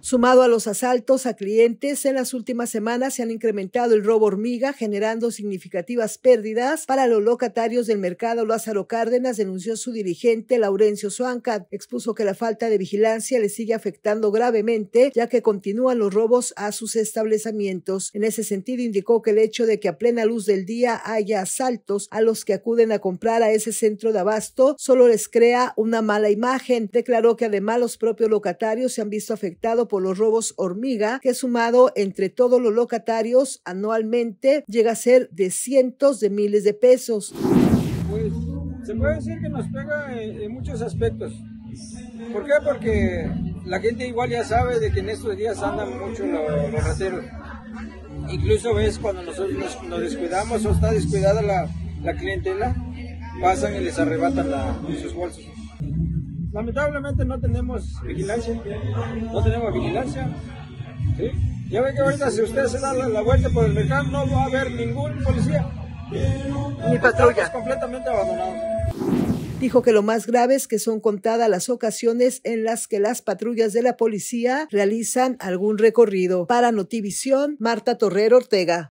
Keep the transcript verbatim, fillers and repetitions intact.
Sumado a los asaltos a clientes, en las últimas semanas se han incrementado el robo hormiga, generando significativas pérdidas para los locatarios del mercado Lázaro Cárdenas, denunció su dirigente Laurencio Suancad. Expuso que la falta de vigilancia le sigue afectando gravemente, ya que continúan los robos a sus establecimientos. En ese sentido, indicó que el hecho de que a plena luz del día haya asaltos a los que acuden a comprar a ese centro de abasto solo les crea una mala imagen. Declaró que además los propios locatarios se han visto afectados por Por los robos hormiga, que sumado entre todos los locatarios anualmente llega a ser de cientos de miles de pesos. Pues se puede decir que nos pega en, en muchos aspectos. ¿Por qué? Porque la gente igual ya sabe de que en estos días andan mucho los, los rateros. Incluso ves cuando nosotros nos, nos descuidamos o está descuidada la, la clientela, pasan y les arrebatan la, sus bolsas. Lamentablemente no tenemos vigilancia, no tenemos vigilancia, ¿sí? Ya ven que ahorita si ustedes se dan la, la vuelta por el mercado no va a haber ningún policía, ni patrulla, estamos completamente abandonados. Dijo que lo más grave es que son contadas las ocasiones en las que las patrullas de la policía realizan algún recorrido. Para Notivisión, Marta Torrero-Ortega.